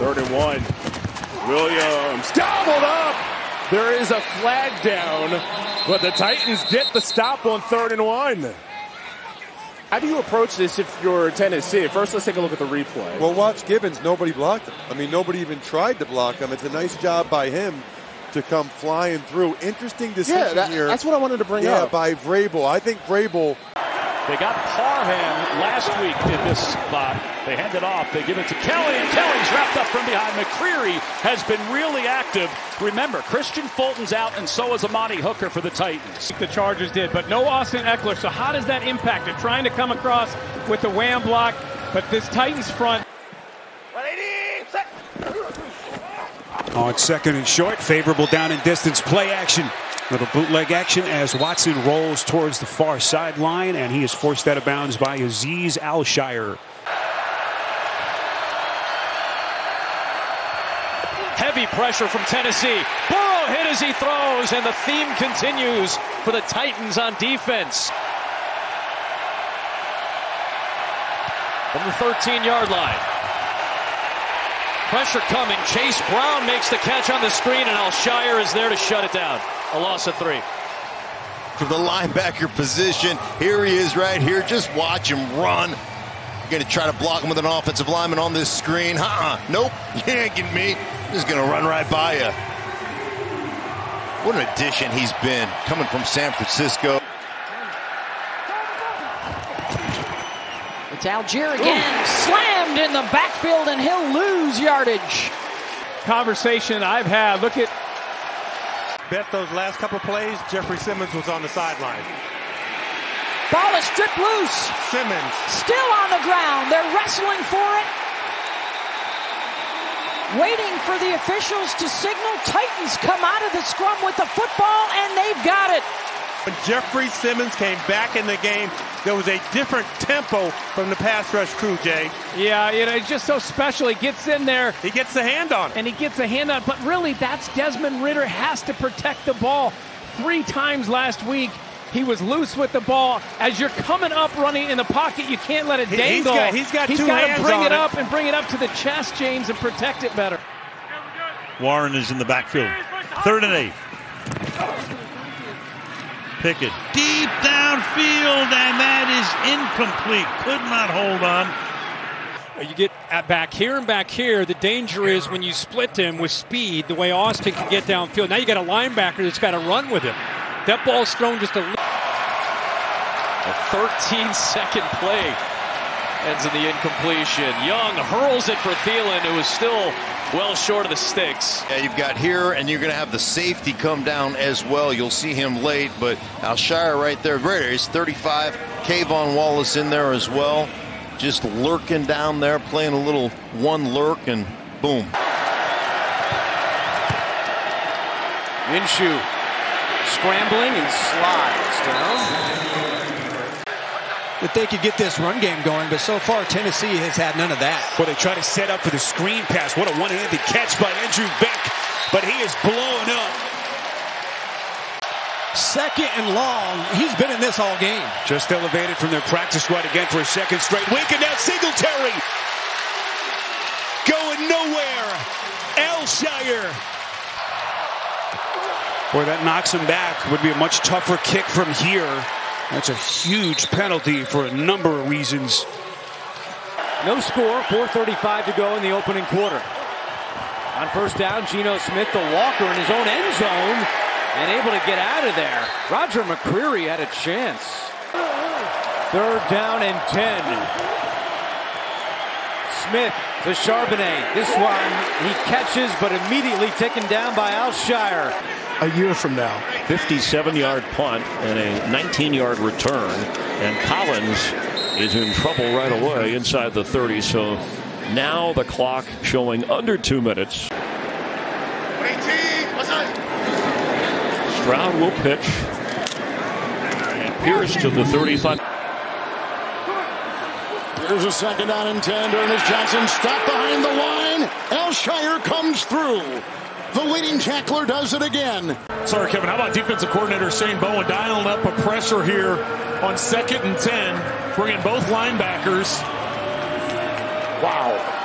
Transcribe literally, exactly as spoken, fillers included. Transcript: Third and one. Williams doubled up. There is a flag down, but the Titans get the stop on third and one. How do you approach this if you're Tennessee? First, let's take a look at the replay. Well, watch Gibbons. Nobody blocked him. I mean, nobody even tried to block him. It's a nice job by him to come flying through. Interesting decision yeah, that, here. That's what I wanted to bring yeah, up. Yeah, by Vrabel. I think Vrabel. They got Parham last week in this spot. They hand it off. They give it to Kelly, and Kelly's wrapped up from behind. McCreary has been really active. Remember, Christian Fulton's out, and so is Amani Hooker for the Titans. The Chargers did, but no Austin Eckler. So how does that impact? They're trying to come across with the wham block, but this Titans front. On second and short, favorable down and distance play action. Little bootleg action as Watson rolls towards the far sideline, and he is forced out of bounds by Azeez Al-Shaair. Heavy pressure from Tennessee. Burrow hit as he throws, and the theme continues for the Titans on defense. From the thirteen yard line. Pressure coming. Chase Brown makes the catch on the screen, and Al-Shaair is there to shut it down. A loss of three. For the linebacker position, here he is right here. Just watch him run. You're going to try to block him with an offensive lineman on this screen. Uh-uh. Nope. You can't get me. Just going to run right by you. What an addition he's been, coming from San Francisco. It's Algier again. Ooh. Slammed in the backfield, and he'll lose yardage. Conversation I've had. Look at... Bet those last couple plays, Jeffrey Simmons was on the sideline. Ball is stripped loose. Simmons. Still on the ground. They're wrestling for it. Waiting for the officials to signal. Titans come out of the scrum with the football, and they've got it. When Jeffrey Simmons came back in the game, there was a different tempo from the pass rush crew, Jay. Yeah, you know, it's just so special. He gets in there. He gets the hand on it. And he gets the hand on it. But really, that's Desmond Ridder has to protect the ball. Three times last week, he was loose with the ball. As you're coming up running in the pocket, you can't let it dangle. He's got, he's got, he's two got to bring it up it. and bring it up to the chest, James, and protect it better. Warren is in the backfield. Third and eight. Pickett deep downfield, and that is incomplete. Could not hold on. You get back here and back here. The danger is when you split him with speed, the way Austin can get downfield. Now you got a linebacker that's got to run with him. That ball's thrown just a little. A thirteen second play ends in the incompletion. Young hurls it for Thielen, who is still well short of the sticks. Yeah, you've got here, and you're going to have the safety come down as well. You'll see him late, but Al-Shaair right there. Very, he's thirty-five. Kayvon Wallace in there as well. Just lurking down there, playing a little one lurk, and boom. Minshew scrambling and slides down. But they could get this run game going, but so far Tennessee has had none of that. Well, they try to set up for the screen pass. What a one-handed catch by Andrew Beck, but he is blowing up. Second and long. He's been in this all game. Just elevated from their practice squad again for a second straight week, and now Singletary going nowhere. Al-Shaair. Boy, that knocks him back. Would be a much tougher kick from here. That's a huge penalty for a number of reasons. No score, four thirty-five to go in the opening quarter. On first down, Geno Smith to Walker in his own end zone and able to get out of there. Roger McCreary had a chance. Third down and ten. Smith to Charbonnet. This one he catches, but immediately taken down by Al-Shaair. A year from now. fifty-seven yard punt and a nineteen yard return, and Collins is in trouble right away inside the thirty, so now the clock showing under two minutes. Stroud will pitch, and Pierce to the thirty-five. There's a second down and ten. Ernest Johnson stopped behind the line. Al-Shaair comes through. The leading tackler does it again. Sorry, Kevin. How about defensive coordinator Shane Bowen dialing up a pressure here on second and ten, bringing both linebackers? Wow.